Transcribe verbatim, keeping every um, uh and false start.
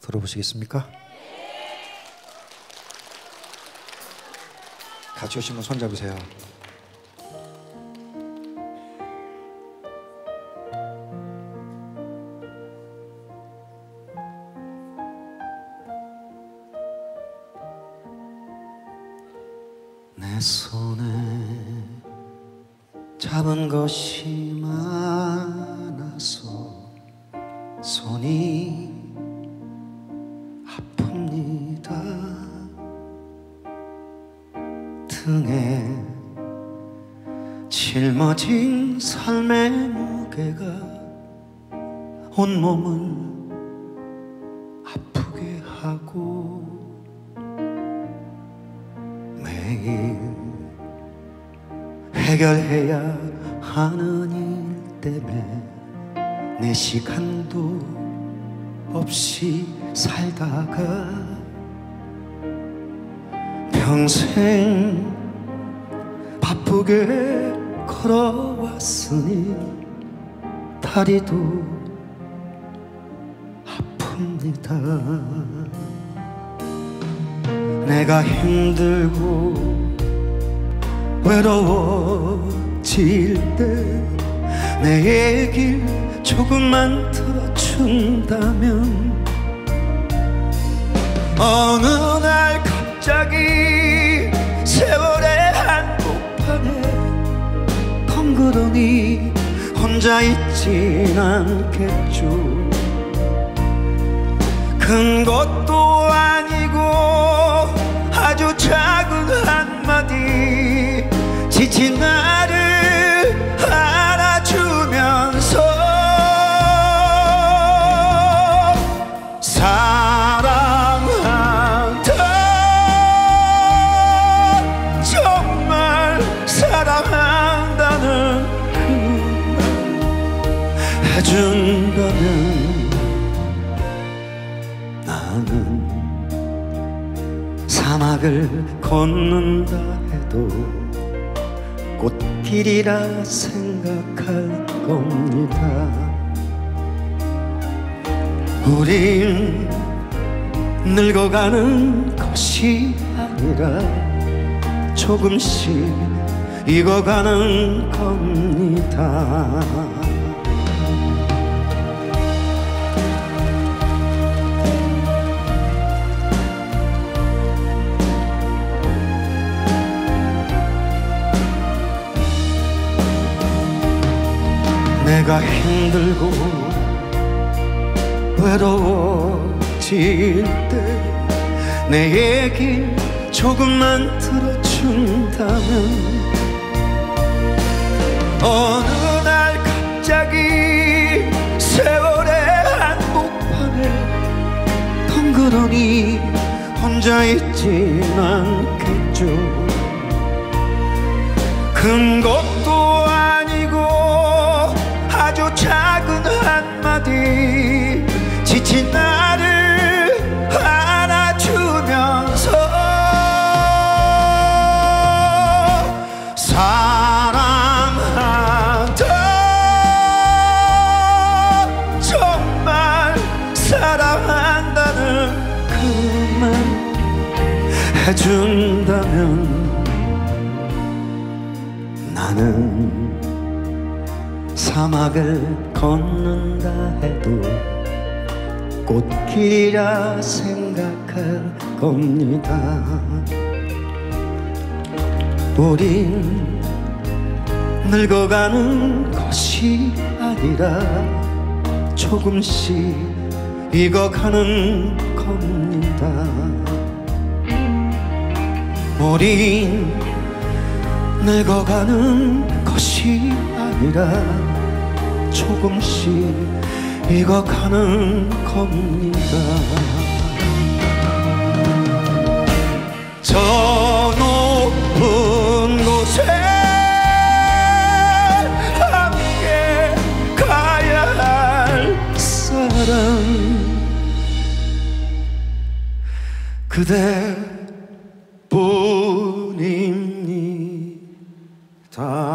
들어보시겠습니까? 같이 오신 분 손잡으세요. 내 손에 잡은 것이 많아서 손이 아픕니다. 등에 짊어진 삶의 무게가 온몸을 아프게 하고 매일 해결해야 하는 일 때문에 내 시간도 없이 살다가 평생 바쁘게 걸어왔으니 다리도 아픕니다. 내가 힘들고 외로워질 때 내 얘길 조금만 들어준다면 어느 날 갑자기 세월의 한복판에 덩그러니 혼자 있진 않겠죠. 큰 것도 아니고 아주 작은 한마디 지친 나를 알아주면서 사랑한다, 정말 사랑한다는 그 말 해준다면 나는 사막을 걷는다 해도 꽃길이라 생각할 겁니다. 우린 늙어가는 것이 아니라 조금씩 익어가는 겁니다. 내가 힘들고 외로워질 때 내 얘길 조금만 들어준다면 어느 날 갑자기 세월의 한복판에 덩그러니 혼자 있진 않겠죠. 큰 것도 아니고 아주 작은 한마디 지친 나를 안아주면서 사랑한다, 정말 사랑한다는 그 말 해준다면 나는 사막을 걷는다 해도 꽃길이라 생각할 겁니다. 우린 늙어가는 것이 아니라 조금씩 익어가는 겁니다. 우린 늙어가는 것이 아니라 조금씩 익어가는 겁니다. 저 높은 곳에 함께 가야 할 사람 그대뿐입니다.